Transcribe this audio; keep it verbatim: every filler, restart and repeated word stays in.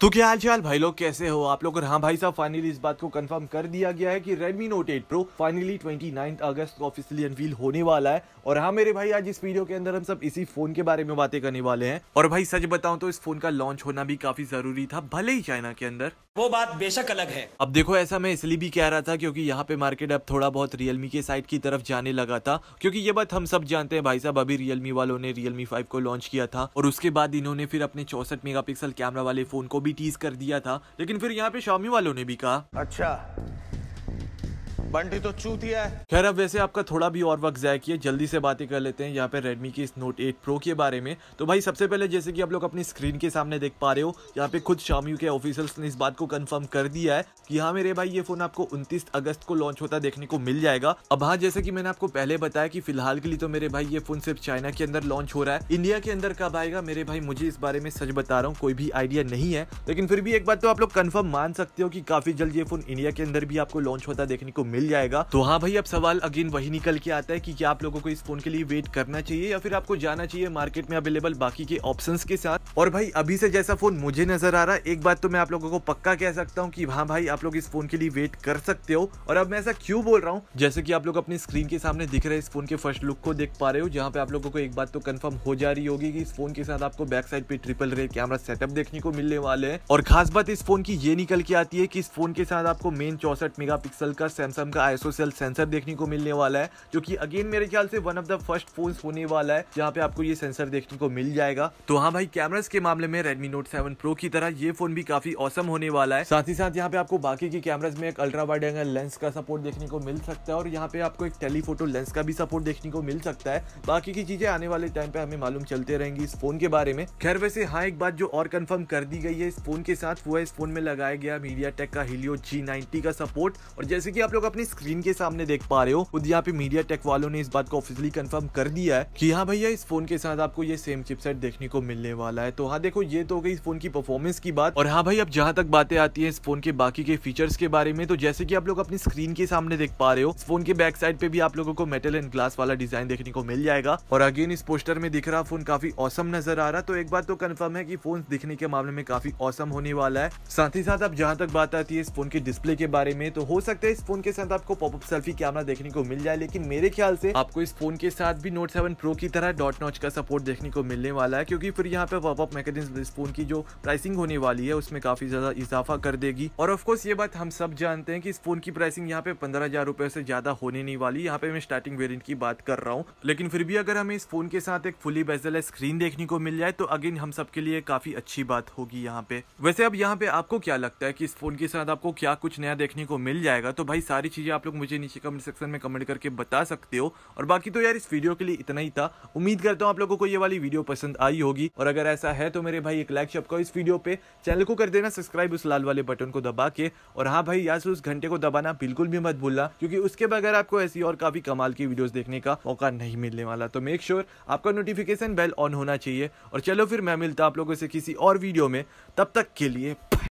तो क्या हाल चाल भाई लोग, कैसे हो आप लोग। और हाँ भाई साहब, फाइनली इस बात को कंफर्म कर दिया गया है कि Redmi Note eight Pro finally उनतीस अगस्त को ऑफिशियली अनवील होने वाला है। और हाँ मेरे भाई, आज इस वीडियो के अंदर हम सब इसी फोन के बारे में बातें करने वाले हैं। और भाई सच बताऊं तो इस फोन का लॉन्च होना भी काफी जरूरी था, भले ही चाइना के अंदर, वो बात बेशक अलग है। अब देखो, ऐसा मैं इसलिए भी कह रहा था क्योंकि यहाँ पे मार्केट अब थोड़ा बहुत रियलमी के साइड की तरफ जाने लगा था, क्योंकि ये बात हम सब जानते हैं भाई साहब। अभी रियलमी वालों ने रियलमी फाइव को लॉन्च किया था और उसके बाद इन्होंने फिर अपने चौसठ मेगा पिक्सल कैमरा वाले फोन को भी टीज कर दिया था, लेकिन फिर यहाँ पे शाओमी वालों ने भी कहा अच्छा बंटी तो चूतिया है। खैर अब वैसे आपका थोड़ा भी और वक्त जाया किया, जल्दी से बातें कर लेते हैं यहाँ पे रेडमी के इस नोट एट प्रो के बारे में। तो भाई सबसे पहले, जैसे कि आप लोग अपनी स्क्रीन के सामने देख पा रहे हो, यहाँ पे खुद शाओमी के ऑफिशियल्स ने इस बात को कंफर्म कर दिया है कि हाँ मेरे भाई, ये फोन आपको उनतीस अगस्त को लॉन्च होता देखने को मिल जाएगा। अब हाँ, जैसे की मैंने आपको पहले बताया की फिलहाल के लिए तो मेरे भाई ये फोन सिर्फ चाइना के अंदर लॉन्च हो रहा है। इंडिया के अंदर कब आएगा मेरे भाई, मुझे इस बारे में सच बता रहा हूँ कोई भी आइडिया नहीं है, लेकिन फिर भी एक बात तो आप लोग कन्फर्म मान सकते हो की काफी जल्द ये फोन इंडिया के अंदर भी आपको लॉन्च होता देखने को मिल जाएगा। तो हाँ भाई, अब सवाल अगेन वही निकल के आता है कि क्या आप लोगों को इस फोन के लिए वेट करना चाहिए या फिर आपको जाना चाहिए मार्केट में अवेलेबल बाकी के ऑप्शंस के साथ। और भाई अभी से जैसा फोन मुझे नजर आ रहा है, एक बात तो मैं आप लोगों को पक्का कह सकता हूँ कि हाँ भाई, आप लोग इस फोन के लिए वेट कर सकते हो। और अब मैं ऐसा क्यों बोल रहा हूँ, जैसे की आप लोग अपनी स्क्रीन के सामने दिख रहे इस फोन के फर्स्ट लुक को देख पा रहे हो, जहाँ पे आप लोगों को एक बात तो कंफर्म हो जा रही होगी की इस फोन के साथ आपको बैक साइड पे ट्रिपल रे कैमरा सेटअप देखने को मिलने वाले है। और खास बात इस फोन की ये निकल के आती है की इस फोन के साथ आपको मेन चौसठ मेगा पिक्सल का सैमसंग का आईएसओ सेल सेंसर देखने को मिलने वाला है, जो कि अगेन मेरे ख्याल से one of the first phones होने वाला है जहां पे आपको ये सेंसर देखने को मिल जाएगा। तो हाँ भाई, कैमरास के मामले में Redmi Note सेवन Pro की तरह ये फोन भी काफी औसम होने वाला है। साथ ही साथ यहाँ पे आपको बाकी के कैमरास में एक अल्ट्रा वाइड एंगल लेंस का सपोर्ट देखने को मिल सकता है और यहाँ पे आपको एक टेलीफोटो लेंस का भी सपोर्ट देखने को मिल सकता है। बाकी की चीजें आने वाले टाइम पे हमें मालूम चलते रहेंगी इस फोन के बारे में। खैर वैसे हाँ, एक बात जो और कंफर्म कर दी गई है इस फोन के साथ, वो है इस फोन में लगाया गया मीडियाटेक का हीलियो जी नाइनटी का सपोर्ट। और जैसे कि आप लोग अपनी स्क्रीन के सामने देख पा रहे हो, खुद यहाँ पे मीडियाटेक वालों ने इस बात को ऑफिशियली कंफर्म कर दिया है कि हाँ भैया, इस फोन के साथ आपको ये सेम चिपसेट देखने को मिलने वाला है। तो हाँ देखो, ये तो हो गई इस फोन की परफॉर्मेंस की बात। और हाँ भाई, अब जहाँ तक बातें आती है इस फोन के बाकी के फीचर्स के बारे में, तो जैसे कि आप लोग अपनी स्क्रीन के सामने देख पा रहे हो, इस फोन के बैक साइड पे भी आप लोगों को मेटल एंड ग्लास वाला डिजाइन देखने को मिल जाएगा। और अगेन इस पोस्टर में दिख रहा फोन काफी औसम नजर आ रहा, तो एक बात तो कंफर्म है कि फोन दिखने के मामले में काफी औसम होने वाला है। साथ ही साथ अब जहाँ तक बात आती है इस फोन के डिस्प्ले के बारे में, तो हो सकता है इस फोन के साथ आपको पॉपअप सेल्फी कैमरा देखने को मिल जाए, लेकिन मेरे ख्याल से आपको इस फोन के साथ भी नोट सेवन प्रो की तरह डॉट नॉच का सपोर्ट देखने को मिलने वाला है, क्योंकि फिर यहाँ पे पॉपअप मैकेनिज्म इस फोन की जो प्राइसिंग होने वाली है उसमें काफी ज्यादा इजाफा कर देगी। और ऑफ कोर्स ये बात हम सब जानते हैं कि इस फोन की प्राइसिंग यहाँ पे पंद्रह हजार रुपए से ज्यादा होने नहीं वाली। यहाँ पे मैं स्टार्टिंग वेरियंट की बात कर रहा हूँ, लेकिन फिर भी अगर हमें इस फोन के साथ एक फुली बेजल स्क्रीन देखने को मिल जाए तो अगेन हम सबके लिए काफी अच्छी बात होगी यहाँ पे। वैसे अब यहाँ पे आपको क्या लगता है कि इस फोन के साथ आपको क्या कुछ नया देखने को मिल जाएगा? तो भाई सारी चीजें आप लोग मुझे नीचे कमेंट सेक्शन में कमेंट करके बता सकते हो। और बाकी तो यार इस वीडियो के लिए इतना ही था। उम्मीद करता हूँ आप लोगों को ये वाली वीडियो पसंद आई होगी, और अगर ऐसा है तो मेरे भाई एक लाइक छपका इस वीडियो पे, चैनल को कर देना सब्सक्राइब उस लाल वाले बटन को दबा के। और हाँ भाई यार, उस घंटे को दबाना बिल्कुल भी मत भूलना, क्योंकि उसके बगैर आपको ऐसी और काफी कमाल की वीडियोज देखने का मौका नहीं मिलने वाला। तो मेक श्योर आपका नोटिफिकेशन बेल ऑन होना चाहिए। और चलो फिर मैं मिलता आप लोगों से किसी और वीडियो में, तब तक के लिए।